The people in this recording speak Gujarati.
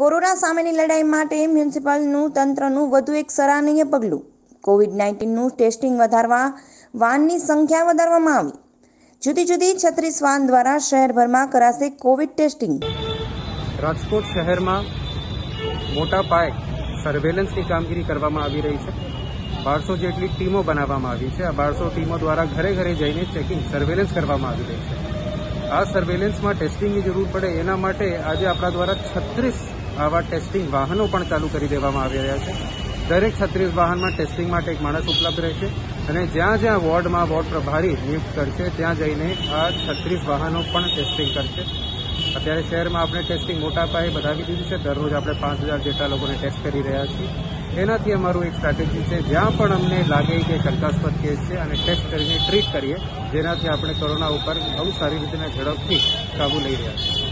કોરોના સામેની લડાઈ માટે મ્યુનિસિપલનું તંત્રનું વધુ એક સરાહનીય પગલું. કોવિડ-19નું ટેસ્ટિંગ વધારવા વાનની સંખ્યા વધારવામાં આવી. જુદી જુદી 36 વાન દ્વારા શહેરભરમાં કરાશે કોવિડ ટેસ્ટિંગ. રાજકોટ શહેરમાં મોટા પાયે સર્વેલન્સની કામગીરી કરવામાં આવી રહી છે. 1200 જેટલી ટીમો બનાવવામાં આવી છે. આ 1200 ટીમો દ્વારા ઘરે ઘરે જઈને ચેકિંગ સર્વેલન્સ કરવામાં આવી રહી છે. આ સર્વેલન્સમાં ટેસ્ટિંગની જરૂર પડે એના માટે આજે આપણા દ્વારા 36 આવા ટેસ્ટિંગ વાહનો પણ ચાલુ કરી દેવામાં આવી રહ્યા છે. દરેક 36 વાહનમાં ટેસ્ટિંગ માટે એક માણસ ઉપલબ્ધ રહેશે અને જ્યાં જ્યાં વોર્ડમાં વોર્ડ પ્રભારી નિયુક્ત કરશે ત્યાં જઈને આ 36 વાહનો પણ ટેસ્ટિંગ કરશે. અત્યારે શહેરમાં આપણે ટેસ્ટિંગ મોટા પાયે વધાવી દીધું છે. દરરોજ આપણે 5000 જેટલા લોકોને ટેસ્ટ કરી રહ્યા છીએ. એનાથી અમારું એક સ્ટ્રેટેજી છે, જ્યાં પણ અમને લાગે કે શંકાસ્પદ કેસ છે અને ટેસ્ટ કરીને ટ્રીટ કરીએ, જેનાથી આપણે કોરોના ઉપર બહુ સારી રીતના ઝડપથી કાબુ લઈ રહ્યા છીએ.